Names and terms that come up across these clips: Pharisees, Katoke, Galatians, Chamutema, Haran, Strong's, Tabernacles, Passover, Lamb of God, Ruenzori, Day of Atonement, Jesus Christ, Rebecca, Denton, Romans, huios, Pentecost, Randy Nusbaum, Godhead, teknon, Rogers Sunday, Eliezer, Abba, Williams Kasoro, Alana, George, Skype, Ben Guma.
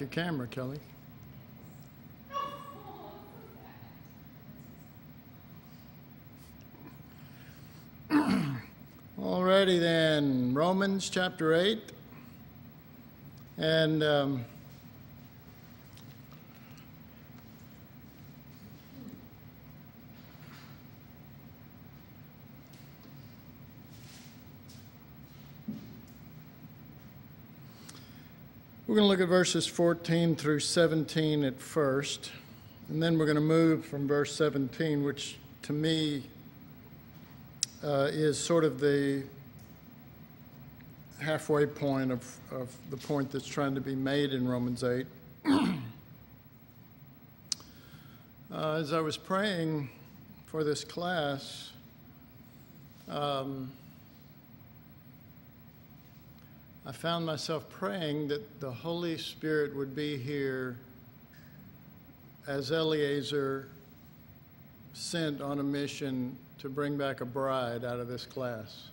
Your camera, Kelly. Alrighty then, Romans chapter 8. And we're going to look at verses 14 through 17 at first, and then we're going to move from verse 17, which to me is sort of the halfway point of the point that's trying to be made in Romans 8. As I was praying for this class, I found myself praying that the Holy Spirit would be here as Eliezer sent on a mission to bring back a bride out of this class.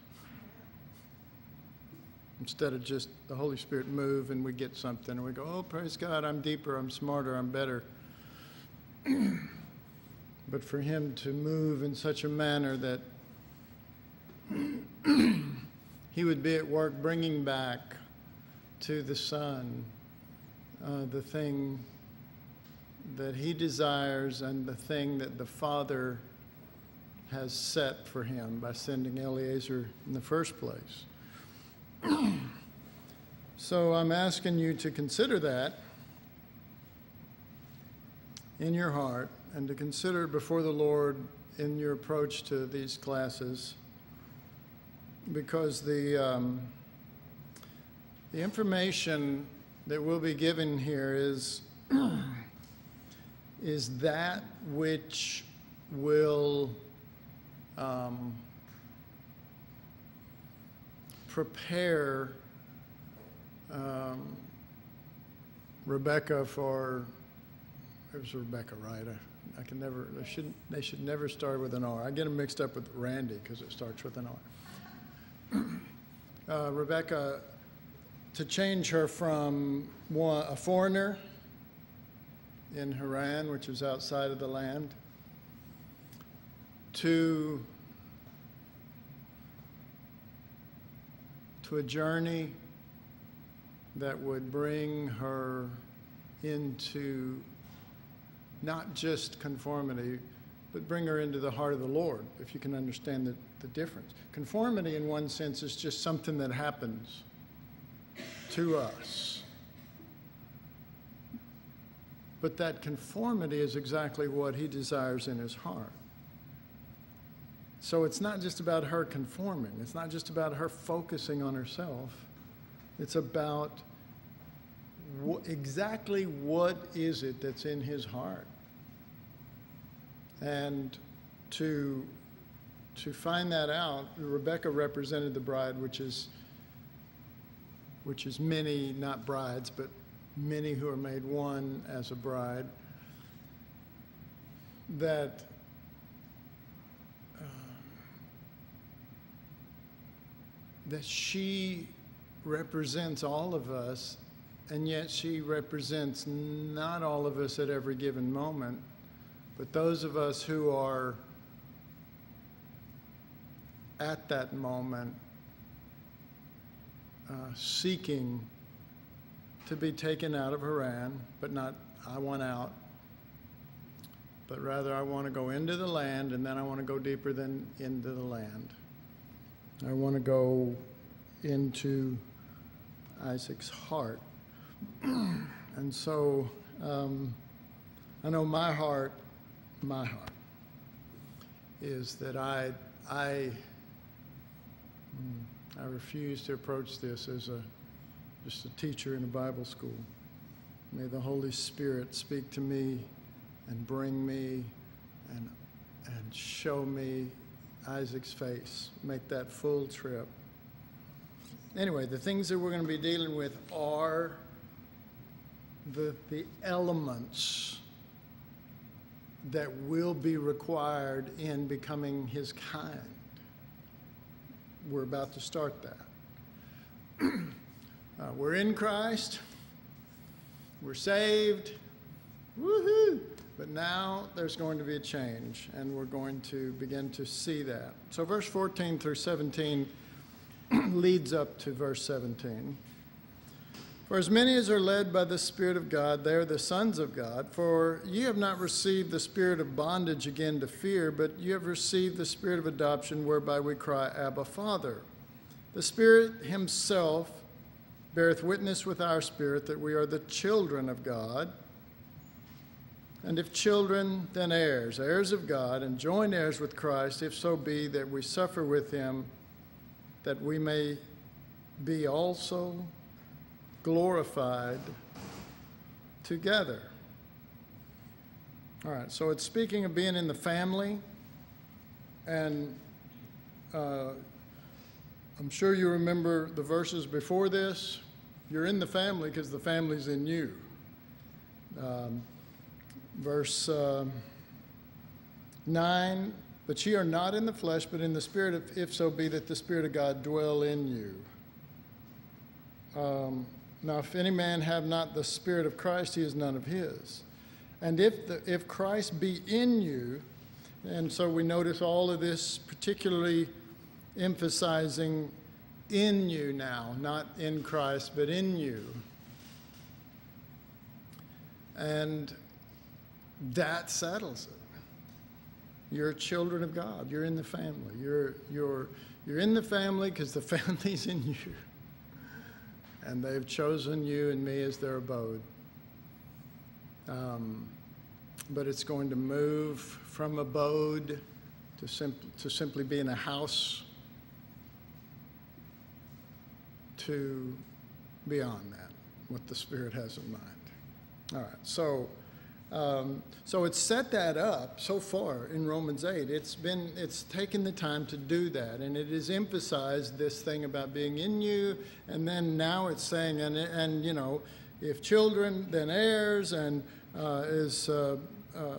Instead of just the Holy Spirit move and we get something and we go, oh, praise God, I'm deeper, I'm smarter, I'm better. But for him to move in such a manner that he would be at work bringing back to the Son the thing that he desires and the thing that the Father has set for him by sending Eliezer in the first place. So I'm asking you to consider that in your heart and to consider before the Lord in your approach to these classes, because the information that will be given here is that which will prepare Rebecca for, it was Rebecca, right? I can never, they should never start with an R. I get them mixed up with Randy because it starts with an R. Rebecca, to change her from a foreigner in Haran, which is outside of the land, to a journey that would bring her into not just conformity, but bring her into the heart of the Lord, if you can understand the difference. Conformity, in one sense, is just something that happens to us. But that conformity is exactly what he desires in his heart. So it's not just about her conforming. It's not just about her focusing on herself. It's about exactly what is it that's in his heart. And to find that out, Rebecca represented the bride, which is many, not brides, but many who are made one as a bride. That that she represents all of us, and yet she represents not all of us at every given moment, but those of us who are at that moment seeking to be taken out of Haran, but not I want out, but rather I want to go into the land, and then I want to go deeper than into the land. I want to go into Isaac's heart. And so I know my heart is that I refuse to approach this as just a teacher in a Bible school. May the Holy Spirit speak to me and bring me and show me Isaac's face, make that full trip. Anyway, the things that we're going to be dealing with are the elements that will be required in becoming his kind. We're about to start that. We're in Christ. we're saved, woohoo! But now there's going to be a change, and we're going to begin to see that. So verse 14 through 17 leads up to verse 17. For as many as are led by the Spirit of God, they are the sons of God. For ye have not received the spirit of bondage again to fear, but you have received the spirit of adoption, whereby we cry, Abba, Father. The Spirit himself beareth witness with our spirit that we are the children of God. And if children, then heirs, heirs of God, and joint heirs with Christ, if so be that we suffer with him, that we may be also glorified together. All right, so it's speaking of being in the family, and I'm sure you remember the verses before this. You're in the family because the family's in you. Verse 9, but ye are not in the flesh, but in the Spirit, if so be that the Spirit of God dwell in you. Now, if any man have not the Spirit of Christ, he is none of his. And if Christ be in you, and so we notice all of this particularly emphasizing in you now, not in Christ, but in you. And that settles it. You're children of God. You're in the family. You're in the family because the family's in you. And they've chosen you and me as their abode. But it's going to move from abode to simply be in a house to beyond that, what the Spirit has in mind. All right, so it's set that up so far in Romans 8. It's taken the time to do that, and it is emphasized this thing about being in you, and then now it's saying, and you know, if children, then heirs, and is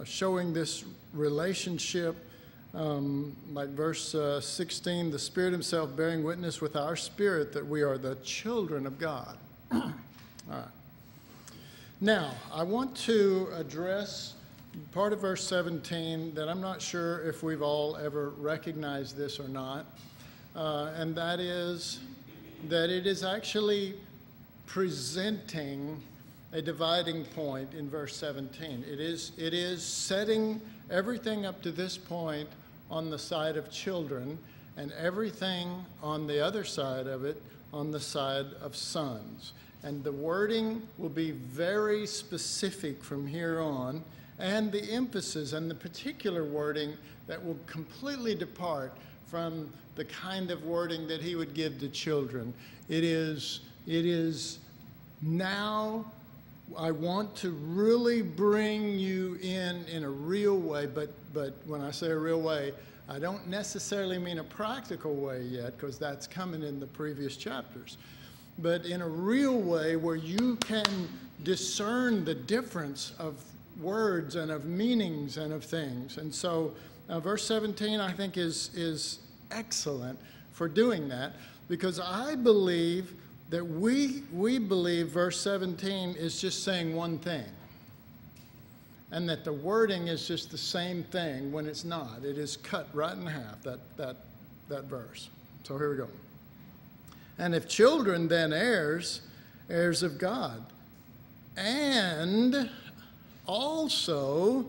showing this relationship, like verse 16, the Spirit himself bearing witness with our spirit that we are the children of God. All right. Now, I want to address part of verse 17 that I'm not sure if we've all ever recognized this or not, and that is that it is actually presenting a dividing point in verse 17. It is setting everything up to this point on the side of children, and everything on the other side of it on the side of sons. And the wording will be very specific from here on, and the emphasis and the particular wording that will completely depart from the kind of wording that he would give to children. It is now I want to really bring you in a real way, but when I say a real way, I don't necessarily mean a practical way yet, because that's coming in the previous chapters. But in a real way where you can discern the difference of words and of meanings and of things. And so verse 17, I think, is excellent for doing that, because I believe that we believe verse 17 is just saying one thing, and that the wording is just the same thing when it's not. It is cut right in half, that verse. So here we go. And if children, then heirs, heirs of God, and also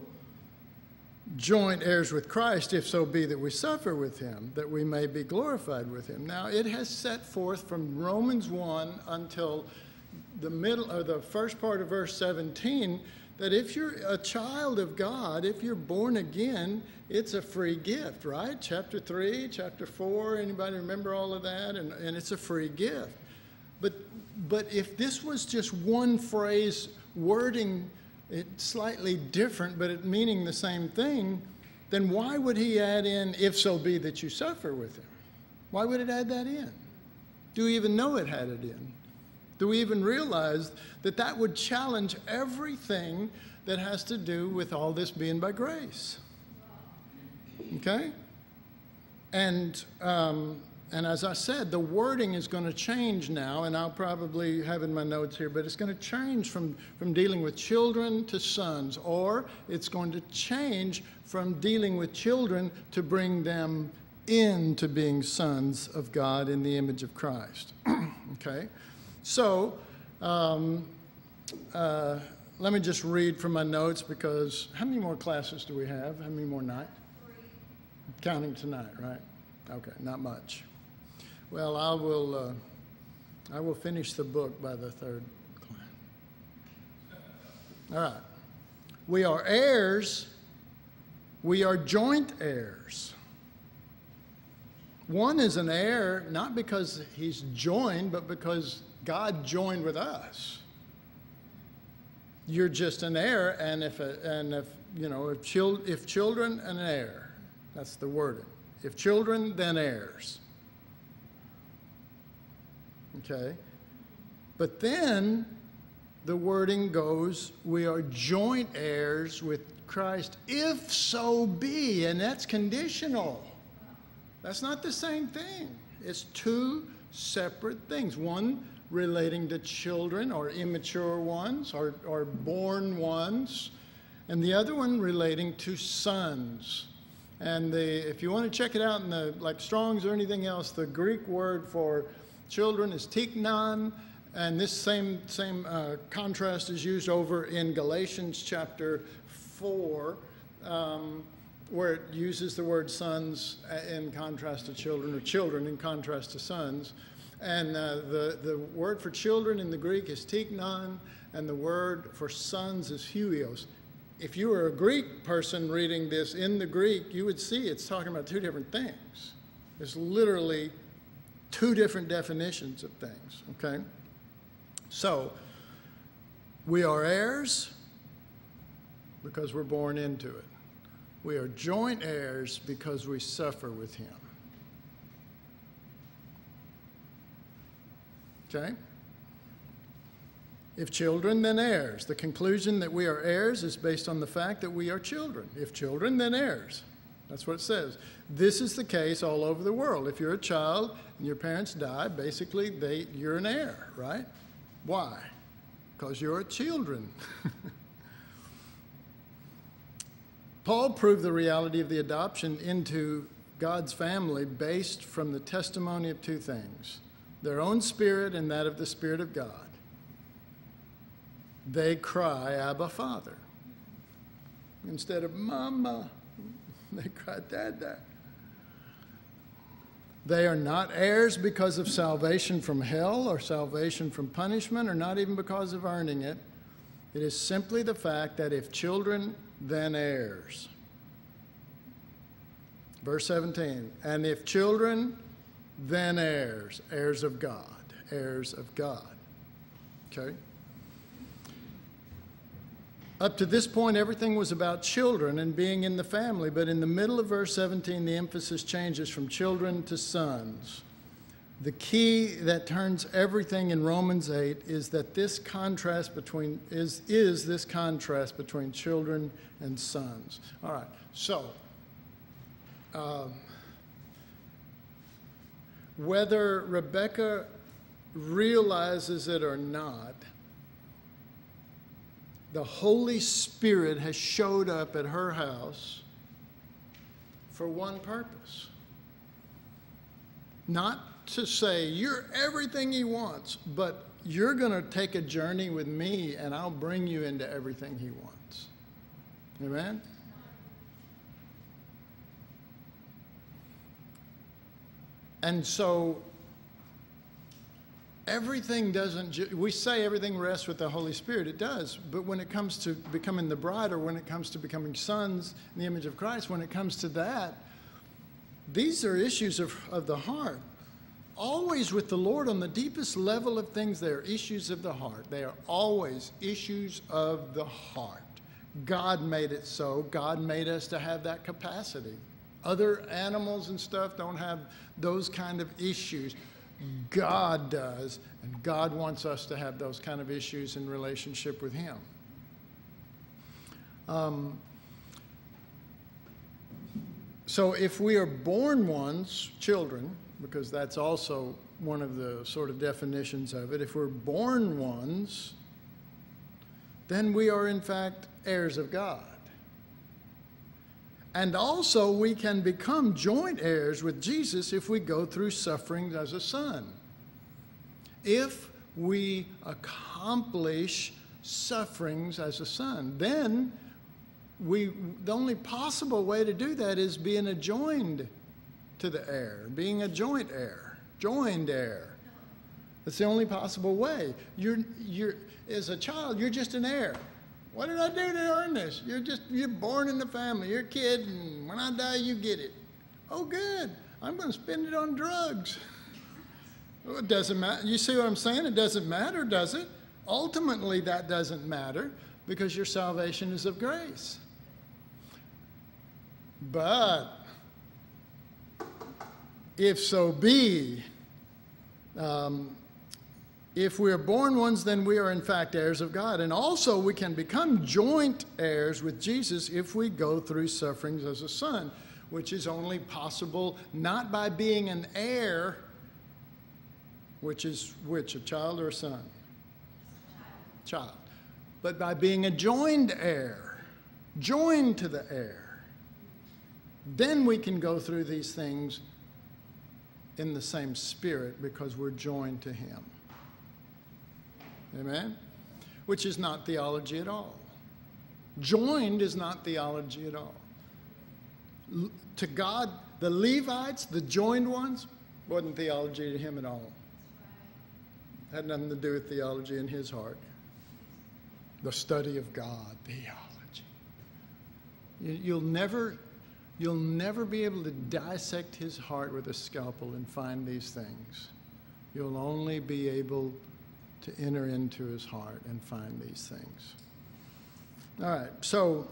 joint heirs with Christ, if so be that we suffer with him, that we may be glorified with him. Now, it has set forth from Romans 1 until the middle, or the first part of verse 17, that if you're a child of God, if you're born again, it's a free gift, right? Chapter 3, chapter 4, anybody remember all of that? And it's a free gift. But if this was just one phrase, wording it slightly different, but it meaning the same thing, then why would he add in, if so be that you suffer with him? Why would it add that in? Do we even know it had it in? Do we even realize that that would challenge everything that has to do with all this being by grace? Okay? And And as I said, the wording is going to change now, and I'll probably have in my notes here, but it's going to change from dealing with children to sons, or it's going to change from dealing with children to bring them into being sons of God in the image of Christ. Okay? So, let me just read from my notes, because how many more classes do we have? How many more nights? 3. Counting tonight, right? Okay, not much. Well, I will finish the book by the 3rd class. All right. We are heirs. We are joint heirs. One is an heir, not because he's joined, but because God joined with us. You're just an heir, and if children, an heir. That's the wording. If children, then heirs. Okay? But then the wording goes, we are joint heirs with Christ, if so be, and that's conditional. That's not the same thing. It's two separate things. One relating to children or immature ones or born ones, and the other one relating to sons. And if you want to check it out in the, like, Strong's or anything else, the Greek word for children is teknon, and this same contrast is used over in Galatians chapter 4, where it uses the word sons in contrast to children, or children in contrast to sons. And the word for children in the Greek is teknon, and the word for sons is huios. If you were a Greek person reading this in the Greek, you would see it's talking about two different things. It's literally two different definitions of things, okay? So, we are heirs because we're born into it. We are joint heirs because we suffer with him. Okay? If children, then heirs. The conclusion that we are heirs is based on the fact that we are children. If children, then heirs. That's what it says. This is the case all over the world. If you're a child and your parents die, basically you're an heir, right? Why? Because you're children. Paul proved the reality of the adoption into God's family based from the testimony of two things: their own spirit and that of the Spirit of God. They cry, Abba, Father. Instead of Mama, they cry, Dada. They are not heirs because of salvation from hell or salvation from punishment, or not even because of earning it. It is simply the fact that if children, then heirs. Verse 17, and if children, then heirs, heirs of God, heirs of God. Okay? Up to this point, everything was about children and being in the family, but in the middle of verse 17, the emphasis changes from children to sons. The key that turns everything in Romans 8 is that this contrast between, is this contrast between children and sons. All right, so whether Rebecca realizes it or not, the Holy Spirit has showed up at her house for one purpose. Not to say, you're everything he wants, but you're going to take a journey with me and I'll bring you into everything he wants. Amen? And so, everything doesn't, we say everything rests with the Holy Spirit, it does, but when it comes to becoming the bride, or when it comes to becoming sons in the image of Christ, when it comes to that, these are issues of the heart. Always with the Lord on the deepest level of things, they are issues of the heart. They are always issues of the heart. God made it so. God made us to have that capacity. Other animals and stuff don't have those kind of issues. God does, and God wants us to have those kind of issues in relationship with him. So if we are born ones, children, because that's also one of the sort of definitions of it. If we're born ones, then we are in fact heirs of God. And also we can become joint heirs with Jesus if we go through suffering as a son. If we accomplish sufferings as a son, then the only possible way to do that is being adjoined to the heir, being a joint heir, joined heir. That's the only possible way. As a child, you're just an heir. What did I do to earn this? You're born in the family, you're a kid, and when I die, you get it. Oh, good, I'm gonna spend it on drugs. Well, it doesn't matter, you see what I'm saying? It doesn't matter, does it? Ultimately, that doesn't matter because your salvation is of grace. But if so be, if we are born ones, then we are in fact heirs of God. And also we can become joint heirs with Jesus if we go through sufferings as a son, which is only possible not by being an heir, which is which, a child or a son? Child. But by being a joined heir, joined to the heir. Then we can go through these things in the same spirit because we're joined to him. Amen? Which is not theology at all. Joined is not theology at all. To God, the Levites, the joined ones, wasn't theology to him at all. Had nothing to do with theology in his heart. The study of God, theology. You'll never be able to dissect his heart with a scalpel and find these things. You'll only be able to enter into his heart and find these things. All right, so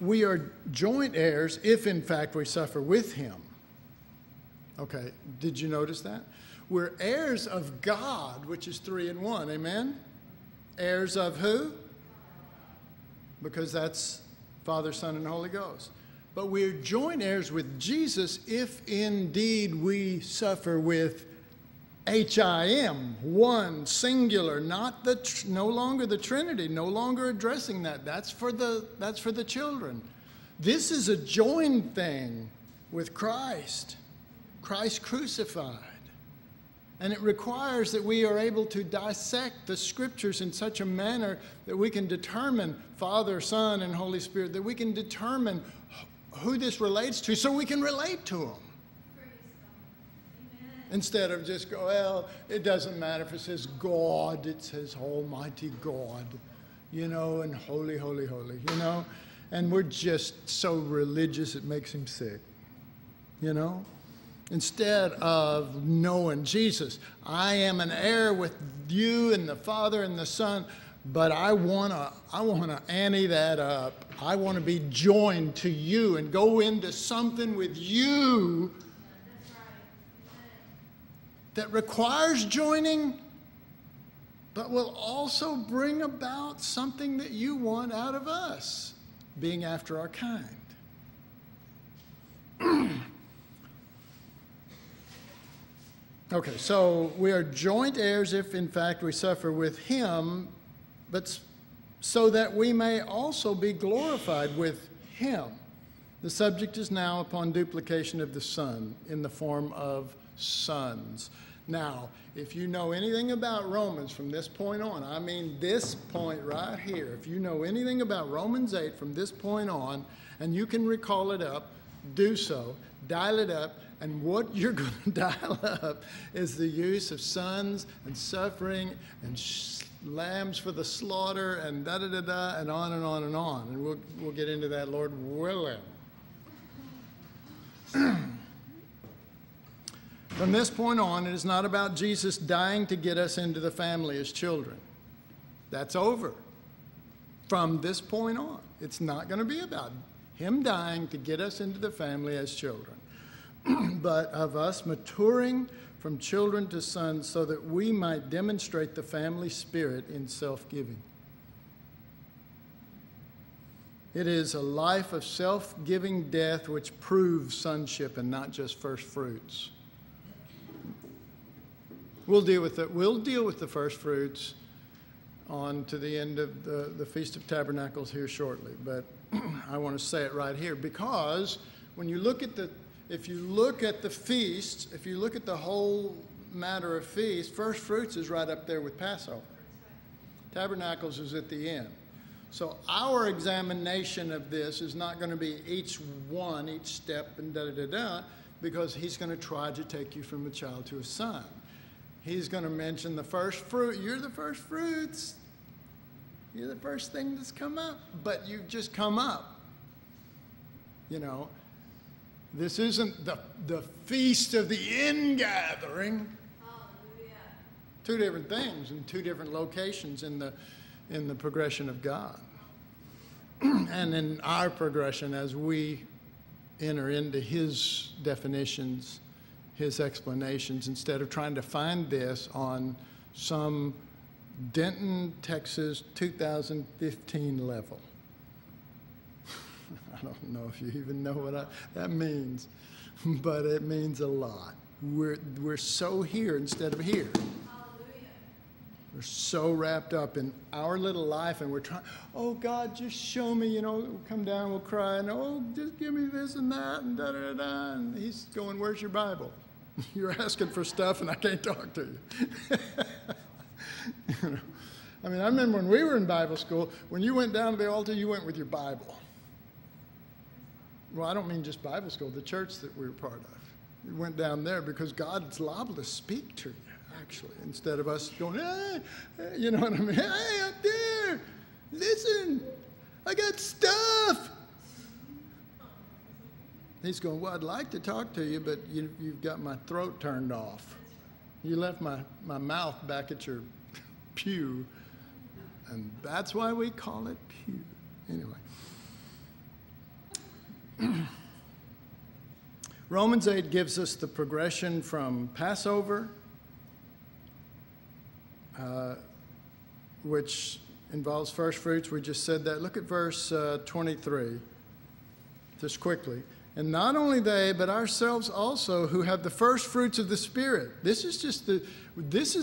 we are joint heirs if in fact we suffer with him. Okay, did you notice that? We're heirs of God, which is 3 in 1, amen? Heirs of who? Because that's Father, Son, and Holy Ghost. But we're joint heirs with Jesus if indeed we suffer with HIM, one, singular, not the no longer the Trinity, no longer addressing that. That's for the children. This is a joined thing with Christ, Christ crucified. And it requires that we are able to dissect the scriptures in such a manner that we can determine Father, Son, and Holy Spirit, that we can determine who this relates to so we can relate to them. Instead of just go, well, it doesn't matter if it says God, it says Almighty God, you know, and holy, holy, holy, you know. And we're just so religious it makes him sick, you know. Instead of knowing Jesus, I am an heir with you and the Father and the Son, but I wanna ante that up. I wanna be joined to you and go into something with you that requires joining, but will also bring about something that you want out of us, being after our kind. Okay, so we are joint heirs if, in fact, we suffer with him, but so that we may also be glorified with him. The subject is now upon duplication of the Son in the form of sons. Now, if you know anything about Romans from this point on, I mean this point right here, if you know anything about Romans 8 from this point on, and you can recall it up, do so, dial it up, and what you're going to dial up is the use of sons and suffering and lambs for the slaughter and da-da-da-da and on and on and on. And we'll get into that, Lord willing. From this point on, it is not about Jesus dying to get us into the family as children. That's over. From this point on, it's not going to be about him dying to get us into the family as children, but of us maturing from children to sons so that we might demonstrate the family spirit in self-giving. It is a life of self-giving death which proves sonship and not just first fruits. We'll deal with the first fruits on to the end of the Feast of Tabernacles here shortly, but I want to say it right here, because when you look at the feasts, if you look at the whole matter of feasts, first fruits is right up there with Passover. Tabernacles is at the end. So our examination of this is not going to be each step and because he's going to try to take you from a child to a son. He's going to mention the first fruit. You're the first fruits. You're the first thing that's come up, but you've just come up. You know, this isn't the feast of the ingathering. Hallelujah. Two different things and two different locations in the progression of God and in our progression as we enter into his definitions, his explanations, instead of trying to find this on some Denton, Texas 2015 level. I don't know if you even know what that means, but it means a lot. We're so here instead of here. We're so wrapped up in our little life, and we're trying, oh, God, just show me, you know, we'll come down, we'll cry, and oh, just give me this and that, and da-da-da-da, and he's going, where's your Bible? You're asking for stuff, and I can't talk to you. You know? I mean, I remember when we were in Bible school, when you went down to the altar, you went with your Bible. Well, I don't mean just Bible school, the church that we were part of. You went down there because God's liable to speak to you. Actually, instead of us going, hey, you know what I mean? Hey, up there, listen, I got stuff. He's going, well, I'd like to talk to you, but you've got my throat turned off. You left my mouth back at your pew, and that's why we call it pew. Anyway. Romans 8 gives us the progression from Passover, which involves first fruits. We just said that. Look at verse 23, just quickly. And not only they, but ourselves also, who have the first fruits of the Spirit. This is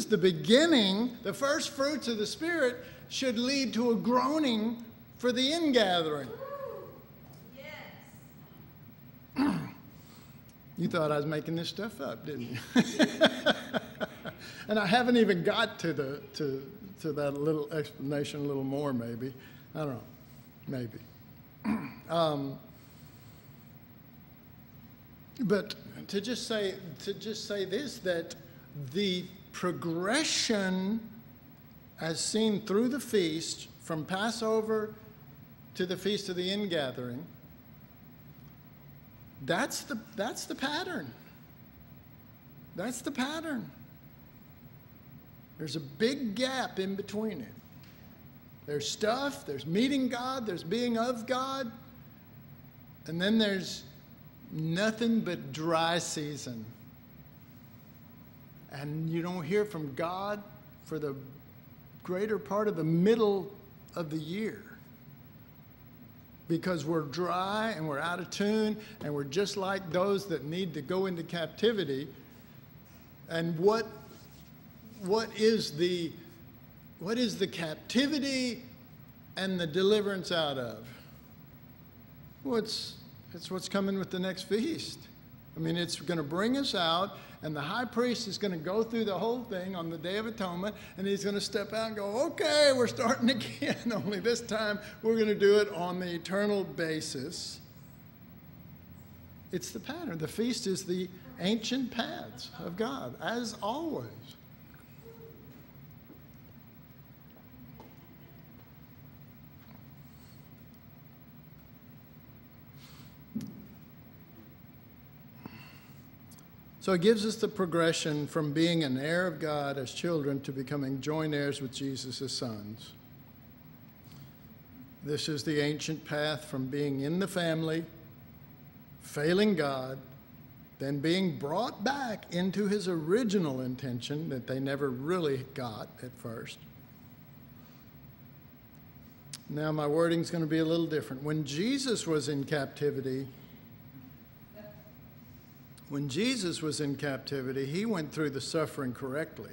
the beginning. The first fruits of the Spirit should lead to a groaning for the ingathering. Woo! Yes. You thought I was making this stuff up, didn't you? And I haven't even got to that little explanation a little more, maybe. I don't know, maybe. But to just say this, that the progression as seen through the feast from Passover to the Feast of the Ingathering, that's the pattern. That's the pattern. There's a big gap in between it. There's stuff, there's meeting God, there's being of God, and then there's nothing but dry season. And you don't hear from God for the greater part of the middle of the year because we're dry and we're out of tune and we're just like those that need to go into captivity. And what is the captivity and the deliverance out of? Well, it's what's coming with the next feast. I mean, it's going to bring us out, and the high priest is going to go through the whole thing on the Day of Atonement, and he's going to step out and go, okay, we're starting again, only this time we're going to do it on the eternal basis. It's the pattern. The feast is the ancient paths of God, as always. So it gives us the progression from being an heir of God as children to becoming joint heirs with Jesus as sons. This is the ancient path from being in the family, failing God, then being brought back into his original intention that they never really got at first. Now my wording's going to be a little different. When Jesus was in captivity, he went through the suffering correctly.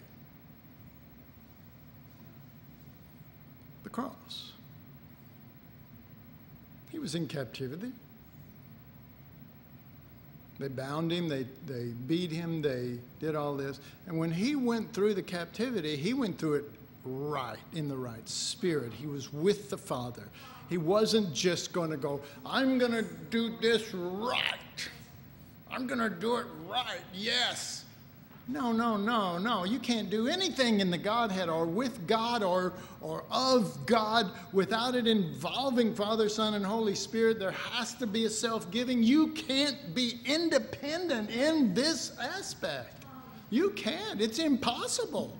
The cross. He was in captivity. They bound him, they beat him, they did all this. And when he went through the captivity, he went through it right, in the right spirit. He was with the Father. He wasn't just going to go, I'm going to do this right. I'm going to do it right, yes. No, no, no, no. You can't do anything in the Godhead or with God or of God without it involving Father, Son, and Holy Spirit. There has to be a self-giving. You can't be independent in this aspect. You can't. It's impossible.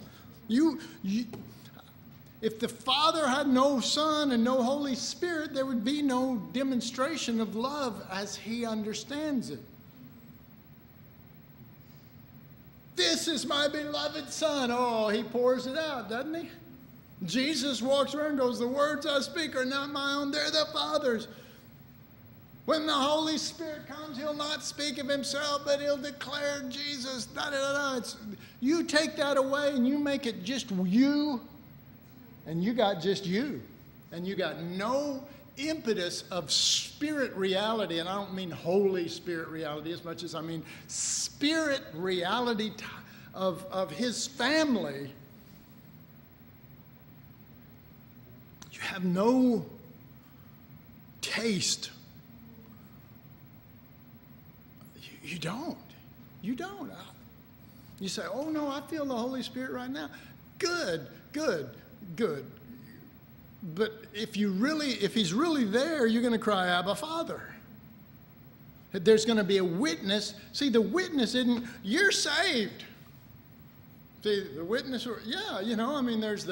If the Father had no Son and no Holy Spirit, there would be no demonstration of love as He understands it. This is my beloved Son. Oh, He pours it out, doesn't He? Jesus walks around and goes, the words I speak are not my own, they're the Father's. When the Holy Spirit comes, He'll not speak of Himself, but He'll declare Jesus. Da, da, da, da. You take that away and you make it just you, and you got just you. And you got no impetus of spirit reality, and I don't mean Holy Spirit reality as much as I mean spirit reality of His family. You have no taste. You don't. You say, oh no, I feel the Holy Spirit right now. Good, good, good. But if He's really there, you're going to cry, Abba, Father. There's going to be a witness. See, the witness isn't, you're saved. See, the witness, yeah, you know, I mean, there's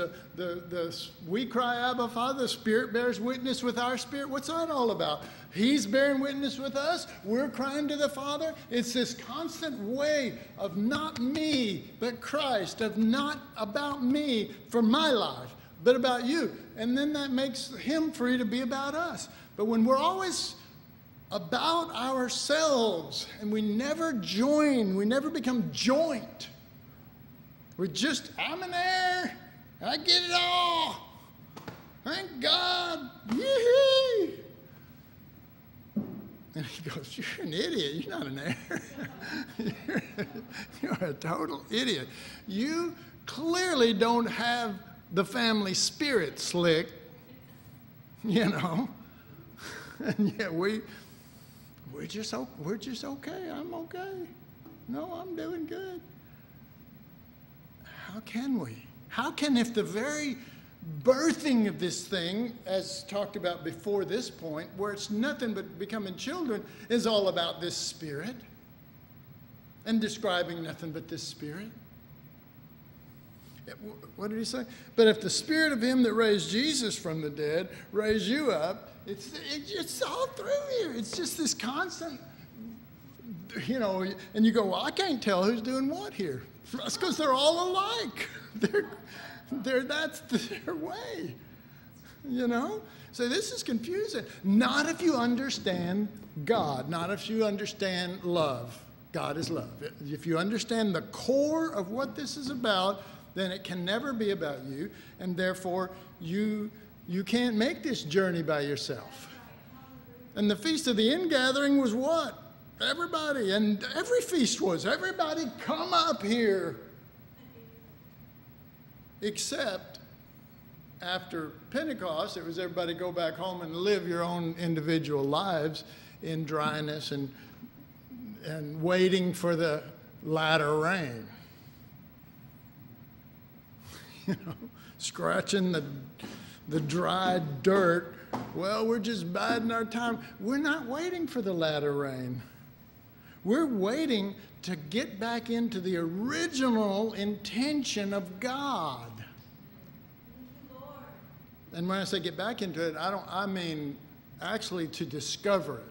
we cry, Abba, Father, the Spirit bears witness with our spirit. What's that all about? He's bearing witness with us. We're crying to the Father. It's this constant way of not me, but Christ, of not about me for my life, but about you. And then that makes Him free to be about us. But when we're always about ourselves and we never join, we never become joint. We're just, I'm an heir, I get it all. Thank God, yee-hee. And He goes, you're an idiot, you're not an heir. You're a total idiot. You clearly don't have the family spirit, slick, you know, and yet we're just okay. I'm okay. No, I'm doing good. How can we? How can, if the very birthing of this thing, as talked about before this point, where it's nothing but becoming children, is all about this spirit and describing nothing but this spirit? What did He say? But if the Spirit of Him that raised Jesus from the dead raised you up, it's all through here. It's just this constant, you know, and you go, well, I can't tell who's doing what here. That's because they're all alike. That's their way, you know? So this is confusing. Not if you understand God, not if you understand love. God is love. If you understand the core of what this is about, then it can never be about you, and therefore you can't make this journey by yourself. And the Feast of the Ingathering was what? Everybody, and every feast was, everybody come up here. Except after Pentecost, it was everybody go back home and live your own individual lives in dryness and waiting for the latter rain. You know, scratching the dry dirt. Well, we're just biding our time. We're not waiting for the latter rain. We're waiting to get back into the original intention of God. And when I say get back into it, I mean actually to discover it.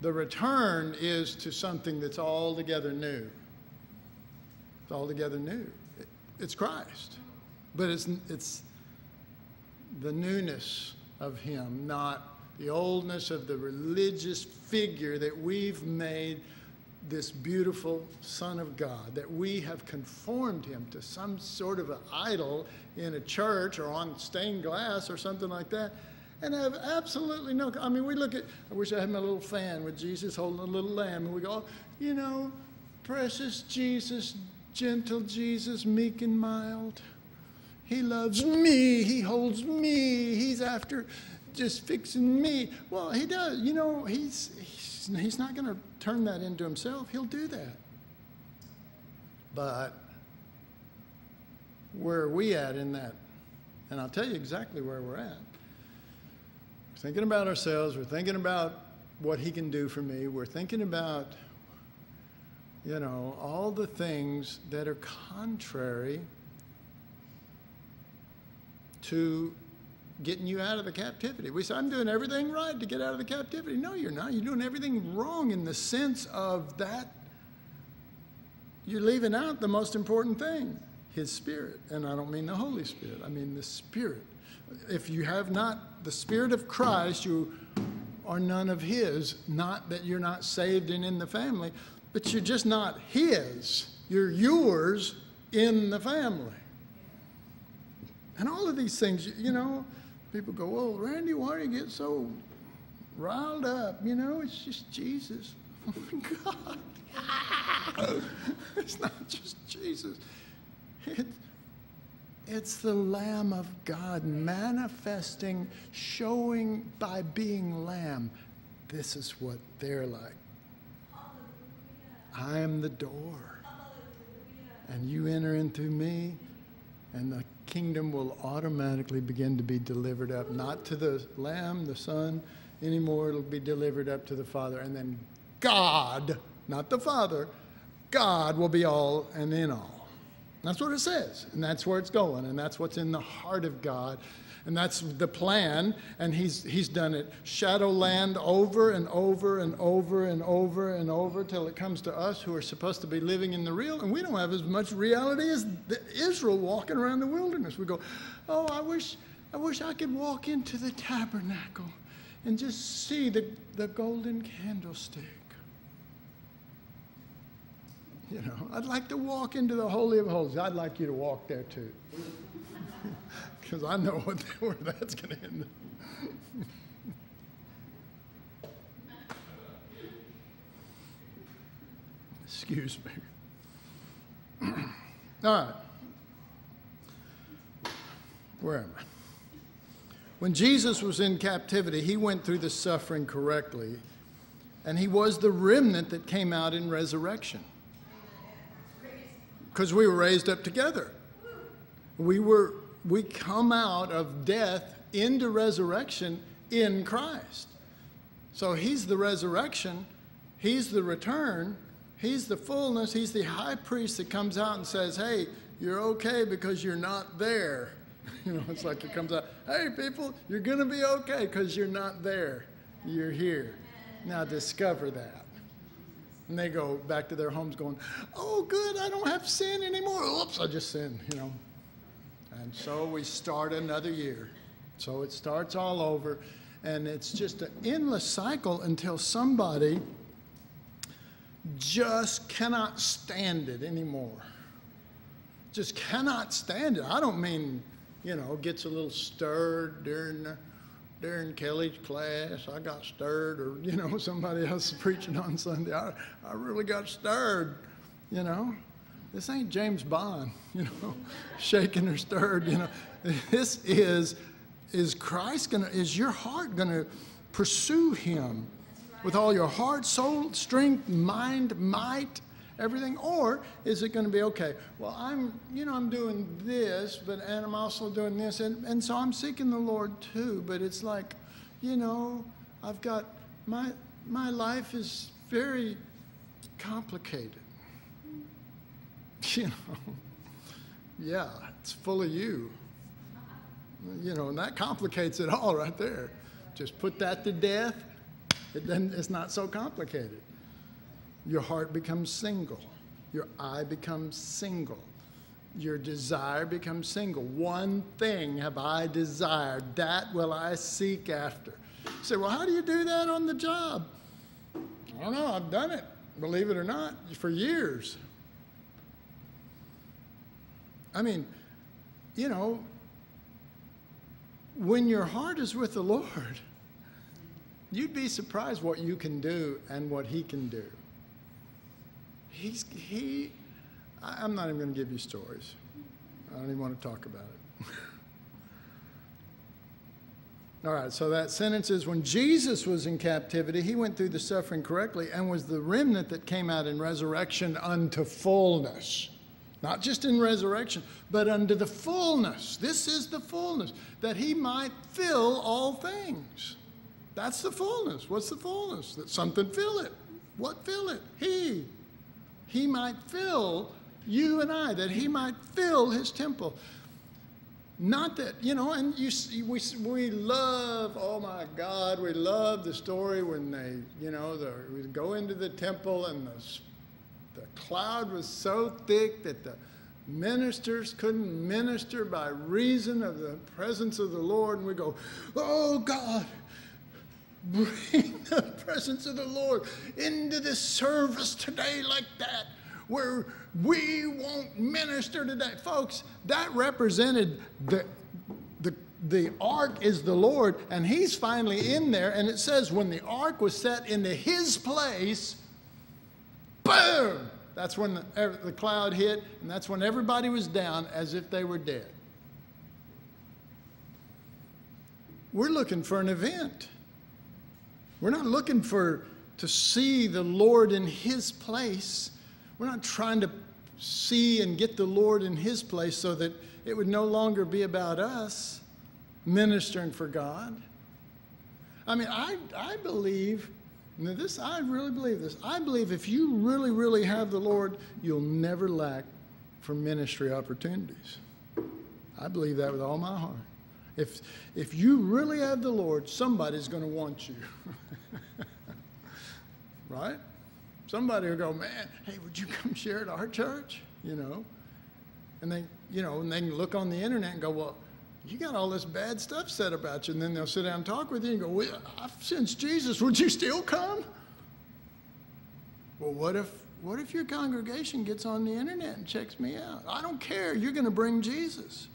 The return is to something that's altogether new. It's altogether new. It's Christ, but it's the newness of him, not the oldness of the religious figure that we've made this beautiful Son of God, that we have conformed him to some sort of an idol in a church or on stained glass or something like that. And have absolutely no, I mean, we look at, I wish I had my little fan with Jesus holding a little lamb, and we go, you know, precious Jesus, gentle Jesus, meek and mild. He loves me, he holds me, he's after just fixing me. Well, he does, you know, he's not gonna turn that into himself, he'll do that. But where are we at in that? And I'll tell you exactly where we're at. Thinking about ourselves, we're thinking about what he can do for me, we're thinking about, you know, all the things that are contrary to getting you out of the captivity. We say, I'm doing everything right to get out of the captivity. No, you're not. You're doing everything wrong in the sense of that you're leaving out the most important thing, his Spirit. And I don't mean the Holy Spirit, I mean the Spirit. If you have not the Spirit of Christ, you are none of his. Not that you're not saved and in the family, but you're just not his. You're yours in the family. And all of these things, you know, people go, well, Randy, why do you get so riled up? You know, it's just Jesus. Oh, my God. It's not just Jesus. It's the Lamb of God manifesting, showing by being Lamb, this is what they're like. I am the door, and you enter in through me, and the kingdom will automatically begin to be delivered up, not to the Lamb, the Son, anymore. It'll be delivered up to the Father, and then God, not the Father, God will be all and in all. That's what it says, and that's where it's going, and that's what's in the heart of God, and that's the plan, and he's done it shadowland over and over and over and over and over till it comes to us who are supposed to be living in the real, and we don't have as much reality as Israel walking around the wilderness. We go, oh, I wish I could walk into the tabernacle and just see the golden candlestick. You know, I'd like to walk into the Holy of Holies. I'd like you to walk there too. Because I know where that's going to end up. Excuse me. All right. Where am I? When Jesus was in captivity, he went through the suffering correctly. And he was the remnant that came out in resurrection. Because we were raised up together. We come out of death into resurrection in Christ. So he's the resurrection, he's the return, he's the fullness, he's the high priest that comes out and says, hey, you're okay because you're not there. You know, it's like it comes out, hey people, you're gonna be okay because you're not there, you're here. Now discover that. And they go back to their homes going, oh, good, I don't have sin anymore. Oops, I just sinned, you know. And so we start another year. So it starts all over. And it's just an endless cycle until somebody just cannot stand it anymore. Just cannot stand it. I don't mean, you know, gets a little stirred during Kelly's class, I got stirred, or, you know, somebody else preaching on Sunday, I really got stirred, you know. This ain't James Bond, you know, shaken or stirred, you know. This is Christ gonna, is your heart gonna pursue him with all your heart, soul, strength, mind, might, everything, or is it going to be okay? Well, I'm doing this, and I'm also doing this, and so I'm seeking the Lord too. But it's like, you know, I've got my life is very complicated. You know, yeah, it's full of you. You know, and that complicates it all right there. Just put that to death, then it's not so complicated. Your heart becomes single. Your eye becomes single. Your desire becomes single. One thing have I desired, that will I seek after. You say, well, how do you do that on the job? I don't know, I've done it, believe it or not, for years. I mean, you know, when your heart is with the Lord, you'd be surprised what you can do and what he can do. I'm not even going to give you stories. I don't even want to talk about it. All right, so that sentence is, when Jesus was in captivity, he went through the suffering correctly and was the remnant that came out in resurrection unto fullness. Not just in resurrection, but unto the fullness. This is the fullness, that he might fill all things. That's the fullness. What's the fullness? That something fill it. What fill it? He. He might fill you and I, that he might fill his temple. Not that, you know, and you see, we love, oh my God, we love the story when they, you know, we go into the temple and the cloud was so thick that the ministers couldn't minister by reason of the presence of the Lord. And we go, oh God, bring the presence of the Lord into this service today like that, where we won't minister today. Folks, that represented the ark is the Lord, and he's finally in there. And it says when the ark was set into his place, boom! That's when the cloud hit, and that's when everybody was down as if they were dead. We're looking for an event. We're not looking to see the Lord in his place. We're not trying to see and get the Lord in his place so that it would no longer be about us ministering for God. I mean, I believe... Now this, I really believe this. I believe if you really, really have the Lord, you'll never lack for ministry opportunities. I believe that with all my heart. If you really have the Lord, somebody's going to want you. Right? Somebody will go, man, hey, would you come share at our church? You know? And they, you know, and they can look on the internet and go, well, you got all this bad stuff said about you. And then they'll sit down and talk with you and go, well, I've sensed Jesus. Would you still come? Well, what if your congregation gets on the internet and checks me out? I don't care. You're going to bring Jesus.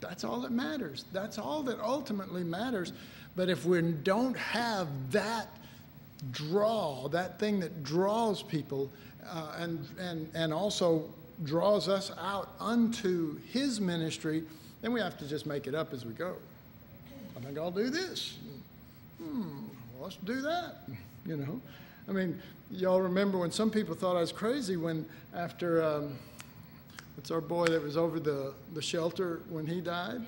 That's all that matters. That's all that ultimately matters. But if we don't have that draw, that thing that draws people and also draws us out unto his ministry, then we have to just make it up as we go. I think I'll do this. Well, let's do that. You know, I mean, y'all remember when some people thought I was crazy when after it's our boy that was over the shelter when he died.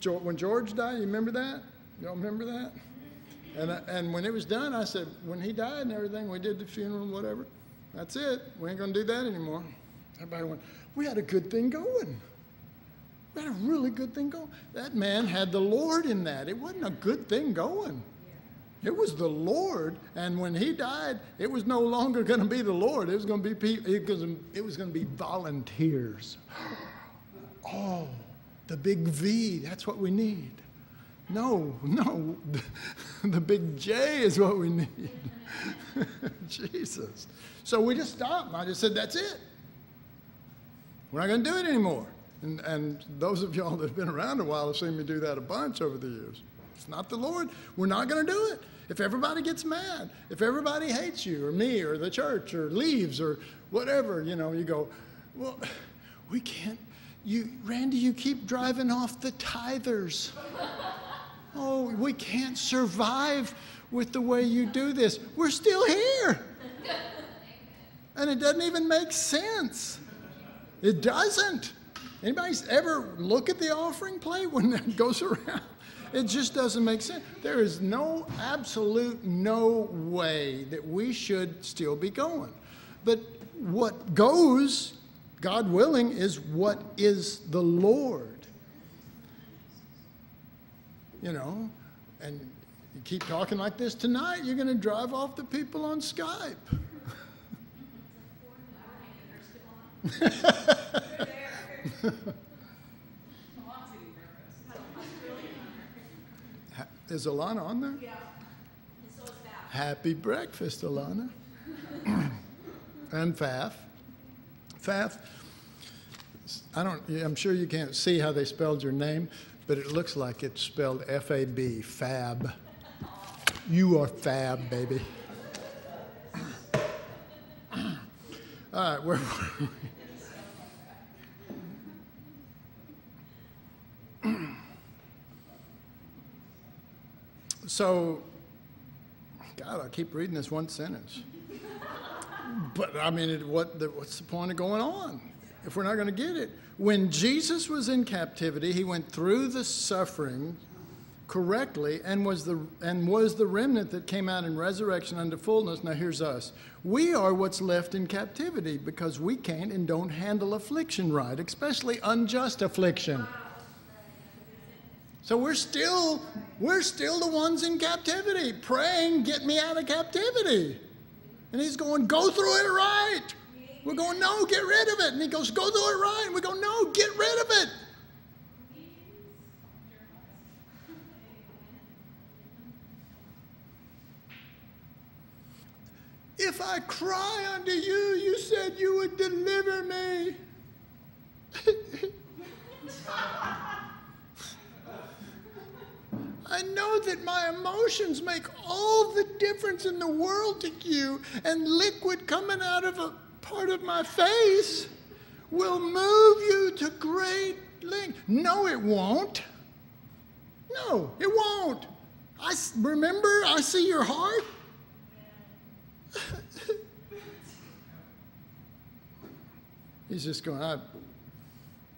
George. When George died, you remember that? Y'all remember that? And when it was done, I said, when he died and everything, we did the funeral and whatever. That's it. We ain't going to do that anymore. Everybody went, we had a good thing going. We had a really good thing going. That man had the Lord in that. It wasn't a good thing going. It was the Lord. And when he died, it was no longer going to be the Lord. It was going to be people. It was going to be volunteers. Oh, the big V. That's what we need. No. The big J is what we need. Jesus. So we just stopped. I just said, that's it. We're not going to do it anymore. And those of y'all that have been around a while have seen me do that a bunch over the years. It's not the Lord. We're not going to do it. If everybody gets mad, if everybody hates you or me or the church or leaves or whatever, you know, you go, well, we can't. Randy, you keep driving off the tithers. Oh, we can't survive with the way you do this. We're still here. And it doesn't even make sense. It doesn't. Anybody ever look at the offering plate when that goes around? It just doesn't make sense. There is no absolute no way that we should still be going. But what goes, God willing, is what is the Lord. You know, and you keep talking like this tonight, you're going to drive off the people on Skype. Is Alana on there? Yeah. And so is Faf. Happy breakfast, Alana. And Faf. Faf, I'm sure you can't see how they spelled your name, but it looks like it's spelled F-A-B, fab. You are fab, baby. All right, where were we? So, God, I keep reading this one sentence. But, I mean, what's the point of going on if we're not going to get it? When Jesus was in captivity, he went through the suffering correctly and was the remnant that came out in resurrection unto fullness. Now here's us. We are what's left in captivity because we can't and don't handle affliction right, especially unjust affliction. So we're still the ones in captivity praying, get me out of captivity. And he's going, go through it right. We're going, no, get rid of it. And he goes, go through it right. And we go, no, get rid of it. If I cry unto you, you said you would deliver me. I know that my emotions make all the difference in the world to you, and liquid coming out of a part of my face will move you to great length. No, it won't. No, it won't. Remember, I see your heart. He's just going,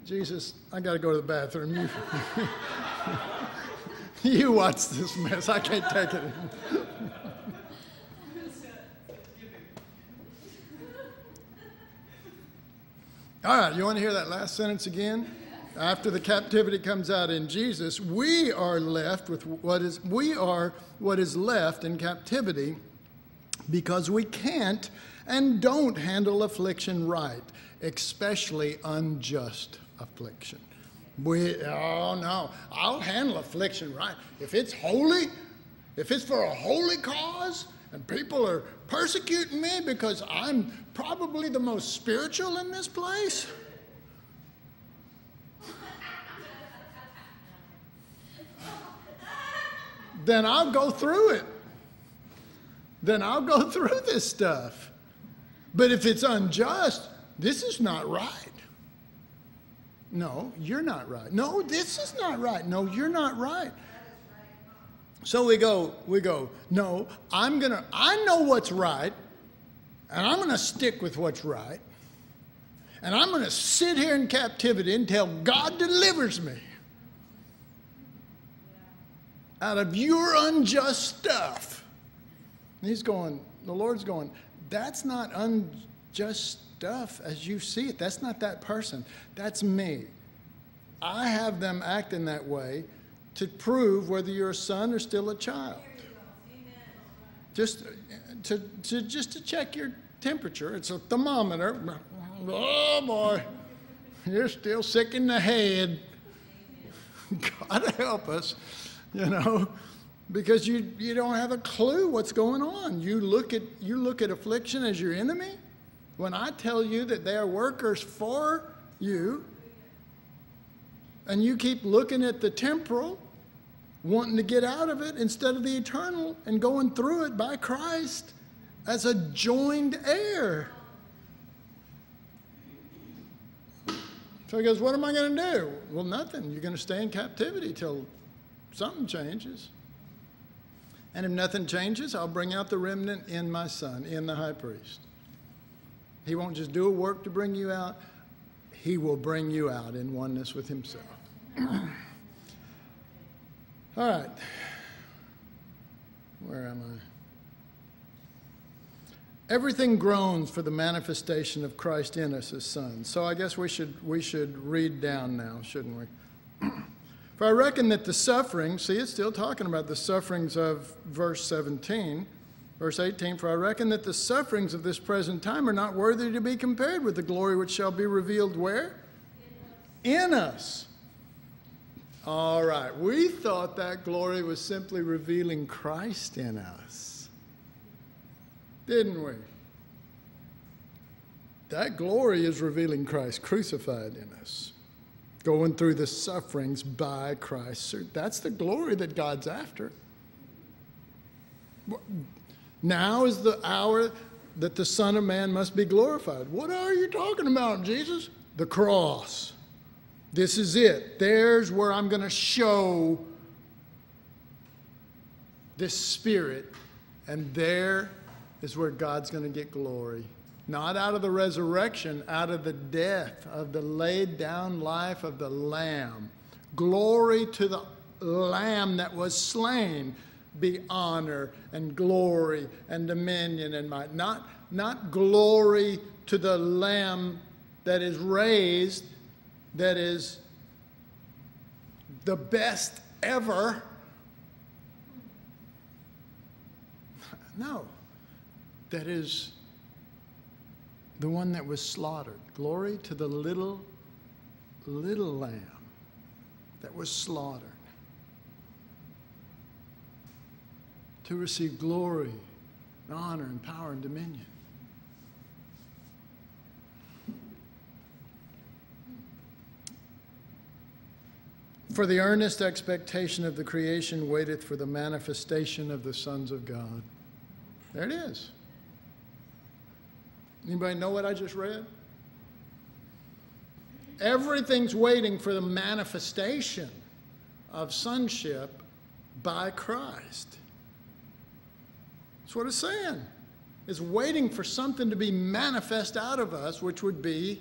Jesus, I got to go to the bathroom. You watch this mess. I can't take it. All right, you want to hear that last sentence again? After the captivity comes out in Jesus, we are left with what is left in captivity, because we can't and don't handle affliction right, especially unjust affliction. Oh no, I'll handle affliction right. If it's holy, if it's for a holy cause, and people are persecuting me because I'm probably the most spiritual in this place. Then I'll go through it. Then I'll go through this stuff. But if it's unjust, this is not right. No, you're not right. No, this is not right. No, you're not right. So we go, no, I know what's right, and I'm gonna stick with what's right, and I'm gonna sit here in captivity until God delivers me out of your unjust stuff. And he's going, the Lord's going, that's not unjust stuff as you see it. That's not that person. That's me. I have them acting that way to prove whether you're a son or still a child. Just to check your temperature. It's a thermometer. Oh, boy. You're still sick in the head. God help us, you know. Because you don't have a clue what's going on. You look at affliction as your enemy. When I tell you that they are workers for you, and you keep looking at the temporal, wanting to get out of it instead of the eternal, and going through it by Christ as a joined heir. So he goes, what am I going to do? Well, nothing. You're going to stay in captivity till something changes. And if nothing changes, I'll bring out the remnant in my son, in the high priest. He won't just do a work to bring you out. He will bring you out in oneness with himself. All right. Where am I? Everything groans for the manifestation of Christ in us as sons. So I guess we should read down now, shouldn't we? For I reckon that the suffering, see, it's still talking about the sufferings of verse 17, Verse 18, for I reckon that the sufferings of this present time are not worthy to be compared with the glory which shall be revealed where? In us. In us. All right. We thought that glory was simply revealing Christ in us. Didn't we? That glory is revealing Christ crucified in us. Going through the sufferings by Christ. That's the glory that God's after. Now is the hour that the Son of Man must be glorified. What are you talking about, Jesus? The cross. This is it. There's where I'm going to show this Spirit. And there is where God's going to get glory. Not out of the resurrection, out of the death of the laid down life of the Lamb. Glory to the Lamb that was slain. Be honor and glory and dominion and might. Not glory to the Lamb that is raised, that is the best ever. No, that is the one that was slaughtered. Glory to the little Lamb that was slaughtered. To receive glory and honor and power and dominion. For the earnest expectation of the creation waiteth for the manifestation of the sons of God. There it is. Anybody know what I just read? Everything's waiting for the manifestation of sonship by Christ. That's what it's saying. It's waiting for something to be manifest out of us, which would be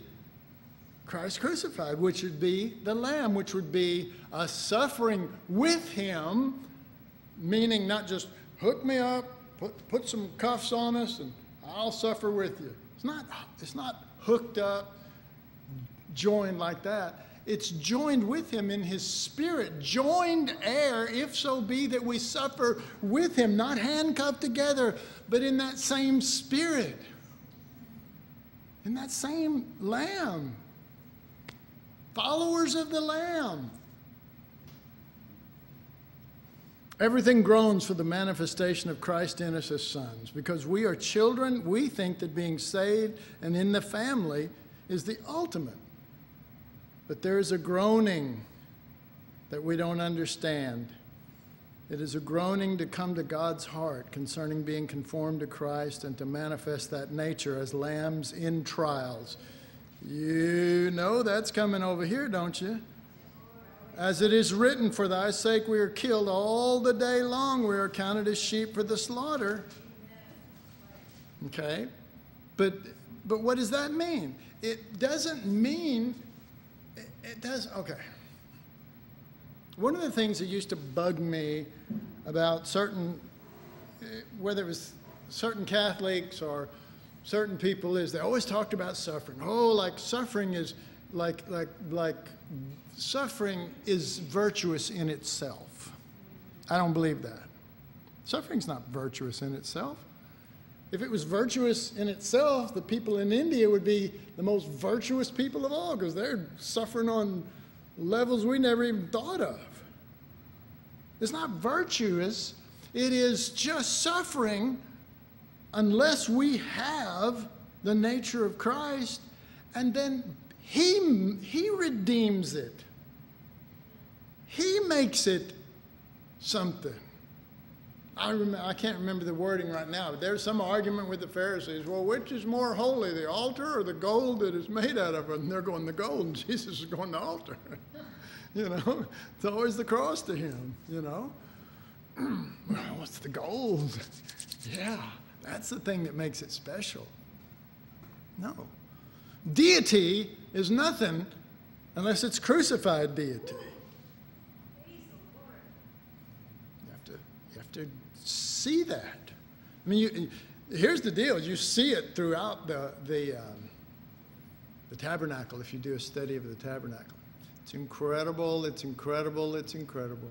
Christ crucified, which would be the Lamb, which would be a suffering with Him, meaning not just hook me up, put some cuffs on us, and I'll suffer with you. It's not hooked up, joined like that. It's joined with Him in His Spirit, joined heir, if so be that we suffer with Him, not handcuffed together, but in that same Spirit, in that same Lamb, followers of the Lamb. Everything groans for the manifestation of Christ in us as sons. Because we are children, we think that being saved and in the family is the ultimate. But there is a groaning that we don't understand. It is a groaning to come to God's heart concerning being conformed to Christ and to manifest that nature as lambs in trials. You know that's coming over here, don't you? As it is written, for thy sake we are killed all the day long. We are counted as sheep for the slaughter. Okay? But what does that mean? It doesn't mean... It does, okay. One of the things that used to bug me about certain, whether it was certain Catholics or certain people, is they always talked about suffering. Oh, like suffering is, like suffering is virtuous in itself. I don't believe that. Suffering's not virtuous in itself. If it was virtuous in itself, the people in India would be the most virtuous people of all, because they're suffering on levels we never even thought of. It's not virtuous. It is just suffering unless we have the nature of Christ, and then He redeems it. He makes it something. I can't remember the wording right now, but there's some argument with the Pharisees. Well, which is more holy, the altar or the gold that is made out of it? And they're going, the gold, and Jesus is going, the altar. You know, it's always the cross to him, you know. Well, what's the gold? Yeah, that's the thing that makes it special. No. Deity is nothing unless it's crucified deity. To see that. I mean, here's the deal. You see it throughout the tabernacle if you do a study of the tabernacle. It's incredible. It's incredible. It's incredible.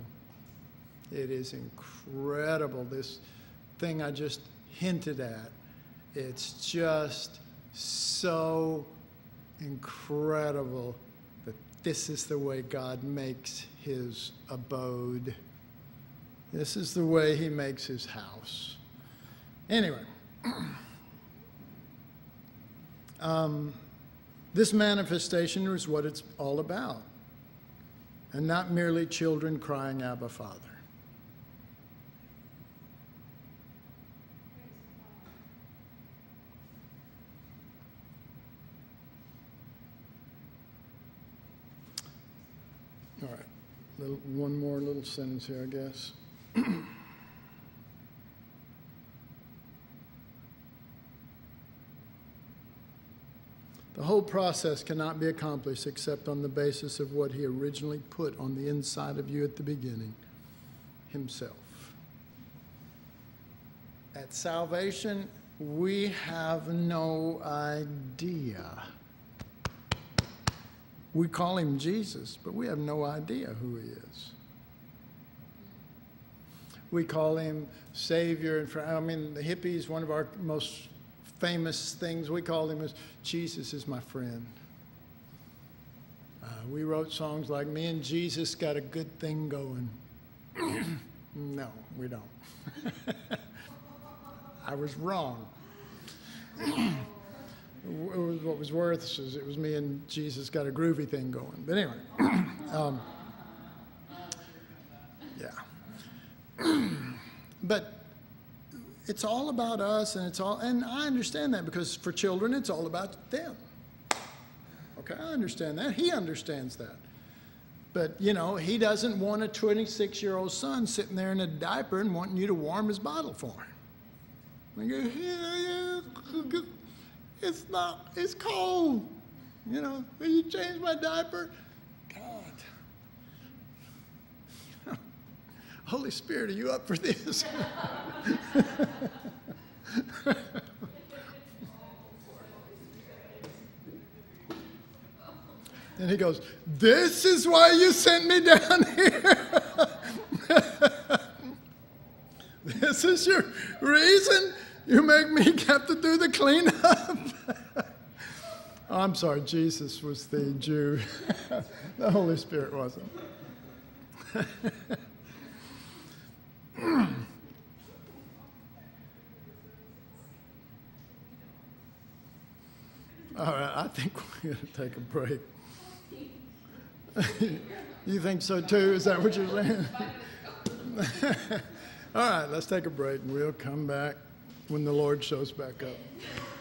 It is incredible. This thing I just hinted at. It's just so incredible that this is the way God makes his abode. This is the way he makes his house. Anyway, this manifestation is what it's all about, and not merely children crying, Abba, Father. All right, one more little sentence here, I guess. The whole process cannot be accomplished except on the basis of what he originally put on the inside of you at the beginning, himself. At salvation, we have no idea. We call him Jesus, but we have no idea who he is. We call him Savior. I mean, the hippies, one of our most famous things we call him is, Jesus is my friend. We wrote songs like, me and Jesus got a good thing going. No, we don't. I was wrong. What was worse is it was me and Jesus got a groovy thing going. But anyway, yeah. But it's all about us, and it's all, and I understand that, because for children, it's all about them. Okay, I understand that. He understands that. But, you know, he doesn't want a 26-year-old son sitting there in a diaper and wanting you to warm his bottle for him. It's not, it's cold. You know, will you change my diaper? God. Holy Spirit, are you up for this? And he goes, this is why you sent me down here. This is your reason? You make me have to do the cleanup. Oh, I'm sorry, Jesus was the Jew. The Holy Spirit wasn't. All right, I think we're going to take a break. You think so too? Is that what you're saying? All right, let's take a break, and we'll come back when the Lord shows back up.